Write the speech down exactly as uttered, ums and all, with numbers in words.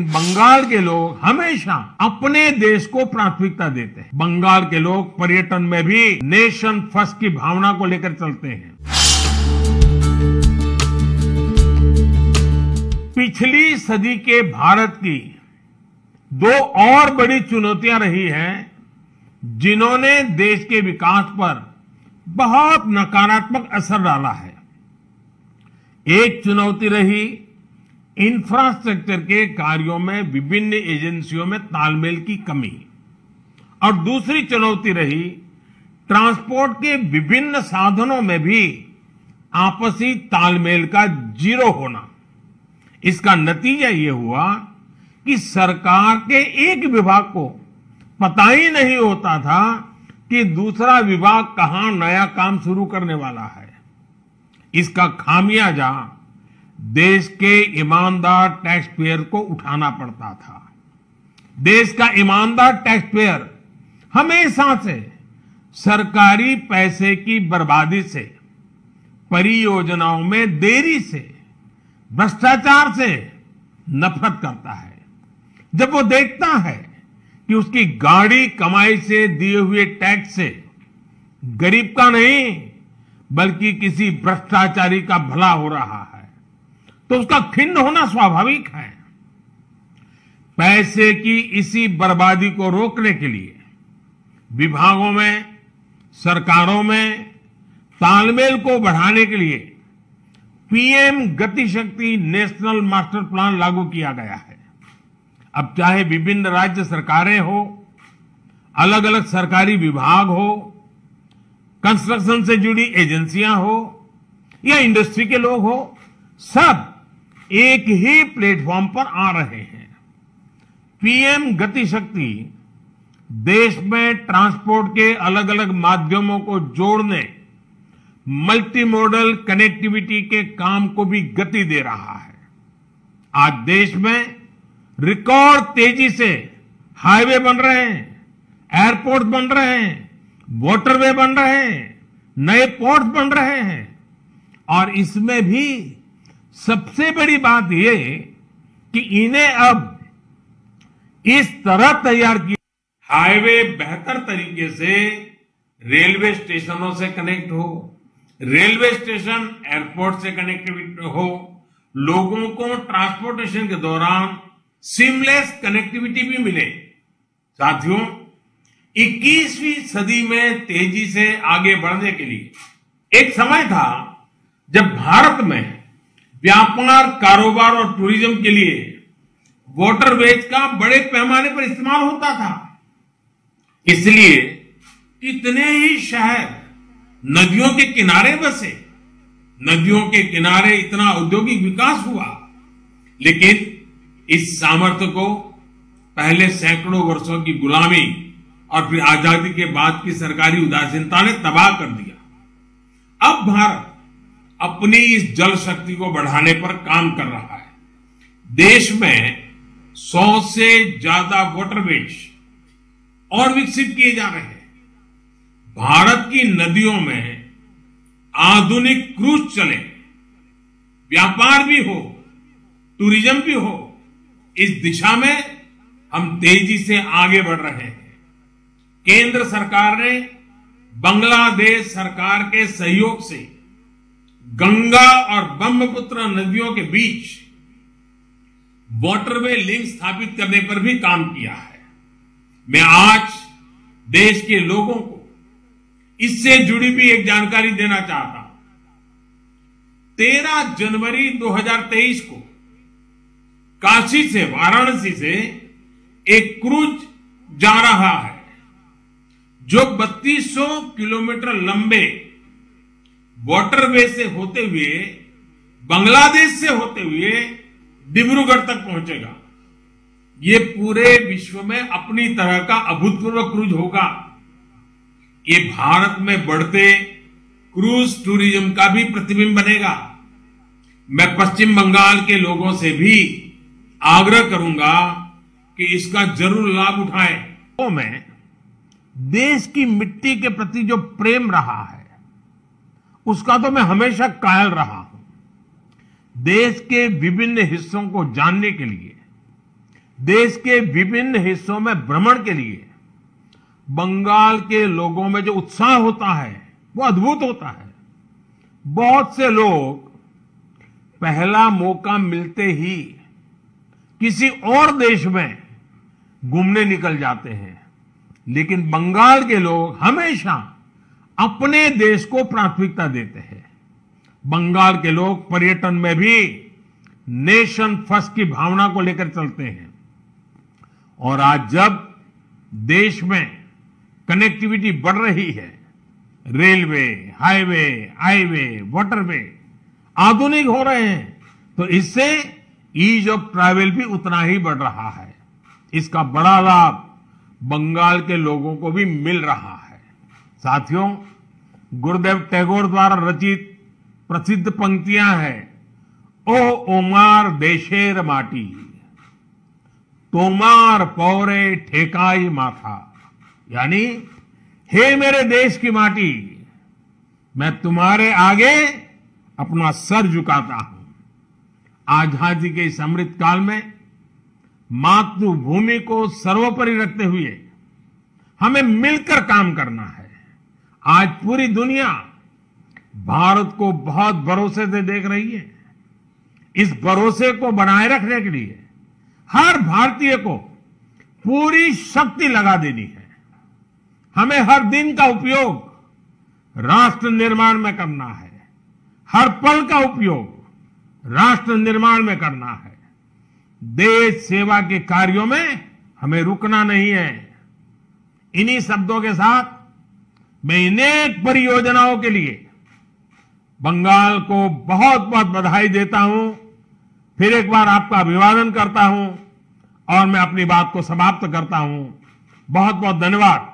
बंगाल के लोग हमेशा अपने देश को प्राथमिकता देते हैं। बंगाल के लोग पर्यटन में भी नेशन फर्स्ट की भावना को लेकर चलते हैं। पिछली सदी के भारत की दो और बड़ी चुनौतियां रही हैं, जिन्होंने देश के विकास पर बहुत नकारात्मक असर डाला है। एक चुनौती रही इंफ्रास्ट्रक्चर के कार्यों में विभिन्न एजेंसियों में तालमेल की कमी, और दूसरी चुनौती रही ट्रांसपोर्ट के विभिन्न साधनों में भी आपसी तालमेल का जीरो होना। इसका नतीजा ये हुआ कि सरकार के एक विभाग को पता ही नहीं होता था कि दूसरा विभाग कहां नया काम शुरू करने वाला है। इसका खामियाजा देश के ईमानदार टैक्स पेयर को उठाना पड़ता था। देश का ईमानदार टैक्स पेयर हमेशा से सरकारी पैसे की बर्बादी से, परियोजनाओं में देरी से, भ्रष्टाचार से नफरत करता है। जब वो देखता है कि उसकी गाढ़ी कमाई से दिए हुए टैक्स से गरीब का नहीं बल्कि किसी भ्रष्टाचारी का भला हो रहा है, तो उसका खिन्न होना स्वाभाविक है। पैसे की इसी बर्बादी को रोकने के लिए विभागों में, सरकारों में तालमेल को बढ़ाने के लिए PM Gatishakti national master plan लागू किया गया है। अब चाहे विभिन्न राज्य सरकारें हो, अलग अलग सरकारी विभाग हो, कंस्ट्रक्शन से जुड़ी एजेंसियां हो या इंडस्ट्री के लोग हो, सब एक ही प्लेटफॉर्म पर आ रहे हैं। पीएम गतिशक्ति देश में ट्रांसपोर्ट के अलग अलग माध्यमों को जोड़ने, मल्टीमोडल कनेक्टिविटी के काम को भी गति दे रहा है। आज देश में रिकॉर्ड तेजी से हाईवे बन रहे हैं, एयरपोर्ट बन रहे हैं, वाटरवे बन रहे हैं, नए पोर्ट बन रहे हैं। और इसमें भी सबसे बड़ी बात ये कि इन्हें अब इस तरह तैयार किया, हाईवे बेहतर तरीके से रेलवे स्टेशनों से कनेक्ट हो, रेलवे स्टेशन एयरपोर्ट से कनेक्टिविटी हो, लोगों को ट्रांसपोर्टेशन के दौरान सीमलेस कनेक्टिविटी भी मिले। साथियों, इक्कीसवीं सदी में तेजी से आगे बढ़ने के लिए एक समय था जब भारत में व्यापार, कारोबार और टूरिज्म के लिए वाटरवेज का बड़े पैमाने पर इस्तेमाल होता था। इसलिए कितने ही शहर नदियों के किनारे बसे, नदियों के किनारे इतना औद्योगिक विकास हुआ, लेकिन इस सामर्थ्य को पहले सैकड़ों वर्षों की गुलामी और फिर आजादी के बाद की सरकारी उदासीनता ने तबाह कर दिया। अब भारत अपनी इस जल शक्ति को बढ़ाने पर काम कर रहा है। देश में सौ से ज्यादा वाटरवेज और विकसित किए जा रहे हैं। भारत की नदियों में आधुनिक क्रूज चले, व्यापार भी हो, टूरिज्म भी हो, इस दिशा में हम तेजी से आगे बढ़ रहे हैं। केंद्र सरकार ने बांग्लादेश सरकार के सहयोग से गंगा और ब्रह्मपुत्र नदियों के बीच वाटरवे लिंक स्थापित करने पर भी काम किया है। मैं आज देश के लोगों को इससे जुड़ी भी एक जानकारी देना चाहता हूं। तेरह जनवरी दो हजार तेईस को काशी से, वाराणसी से एक क्रूज जा रहा है जो बत्तीस सौ किलोमीटर लंबे वाटरवे से होते हुए, बांग्लादेश से होते हुए डिब्रूगढ़ तक पहुंचेगा। ये पूरे विश्व में अपनी तरह का अभूतपूर्व क्रूज होगा। ये भारत में बढ़ते क्रूज टूरिज्म का भी प्रतिबिंब बनेगा। मैं पश्चिम बंगाल के लोगों से भी आग्रह करूंगा कि इसका जरूर लाभ उठाएं। तो मैं देश की मिट्टी के प्रति जो प्रेम रहा है, उसका तो मैं हमेशा कायल रहा हूं। देश के विभिन्न हिस्सों को जानने के लिए देश के विभिन्न हिस्सों में भ्रमण के लिए बंगाल के लोगों में जो उत्साह होता है वो अद्भुत होता है। बहुत से लोग पहला मौका मिलते ही किसी और देश में घूमने निकल जाते हैं, लेकिन बंगाल के लोग हमेशा अपने देश को प्राथमिकता देते हैं। बंगाल के लोग पर्यटन में भी नेशन फर्स्ट की भावना को लेकर चलते हैं। और आज जब देश में कनेक्टिविटी बढ़ रही है, रेलवे, हाईवे, हाईवे, वाटरवे आधुनिक हो रहे हैं, तो इससे ईज ऑफ ट्रैवल भी उतना ही बढ़ रहा है। इसका बड़ा लाभ बंगाल के लोगों को भी मिल रहा है। साथियों, गुरुदेव टैगोर द्वारा रचित प्रसिद्ध पंक्तियां हैं। ओ ओमार देशेर माटी, तोमार पौरे ठेकाई माथा, यानी हे मेरे देश की माटी, मैं तुम्हारे आगे अपना सर झुकाता हूं। आजादी के इस अमृत काल में मातृभूमि को सर्वोपरि रखते हुए हमें मिलकर काम करना है। आज पूरी दुनिया भारत को बहुत भरोसे से देख रही है। इस भरोसे को बनाए रखने के लिए हर भारतीय को पूरी शक्ति लगा देनी है। हमें हर दिन का उपयोग राष्ट्र निर्माण में करना है, हर पल का उपयोग राष्ट्र निर्माण में करना है। देश सेवा के कार्यों में हमें रुकना नहीं है। इन्हीं शब्दों के साथ मैं अनेक परियोजनाओं के लिए बंगाल को बहुत बहुत बधाई देता हूं। फिर एक बार आपका अभिवादन करता हूं और मैं अपनी बात को समाप्त करता हूं। बहुत बहुत धन्यवाद।